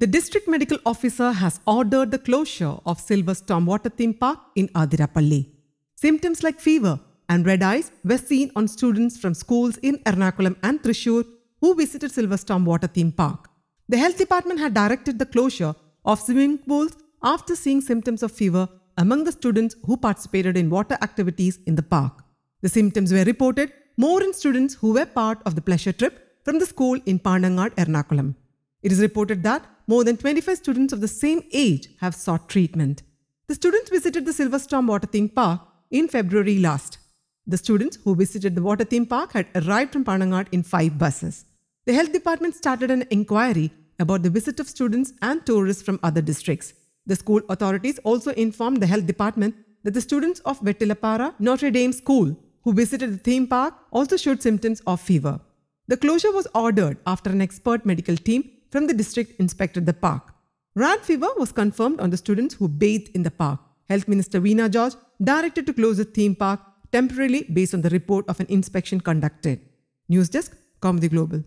The district medical officer has ordered the closure of Silver Storm Water Theme Park in Athirappilly. Symptoms like fever and red eyes were seen on students from schools in Ernakulam and Thrissur who visited Silver Storm Water Theme Park. The health department had directed the closure of swimming pools after seeing symptoms of fever among the students who participated in water activities in the park. The symptoms were reported more in students who were part of the pleasure trip from the school in Panangad, Ernakulam. It is reported that more than 25 students of the same age have sought treatment. The students visited the Silver Storm Water Theme Park in February last. The students who visited the water theme park had arrived from Panangad in 5 buses. The health department started an inquiry about the visit of students and tourists from other districts. The school authorities also informed the health department that the students of Vettilapara Notre Dame School who visited the theme park also showed symptoms of fever. The closure was ordered after an expert medical team from the district inspected the park. Rat fever was confirmed on the students who bathed in the park. Health Minister Veena George directed to close the theme park temporarily based on the report of an inspection conducted. News Desk, Kaumudy Global.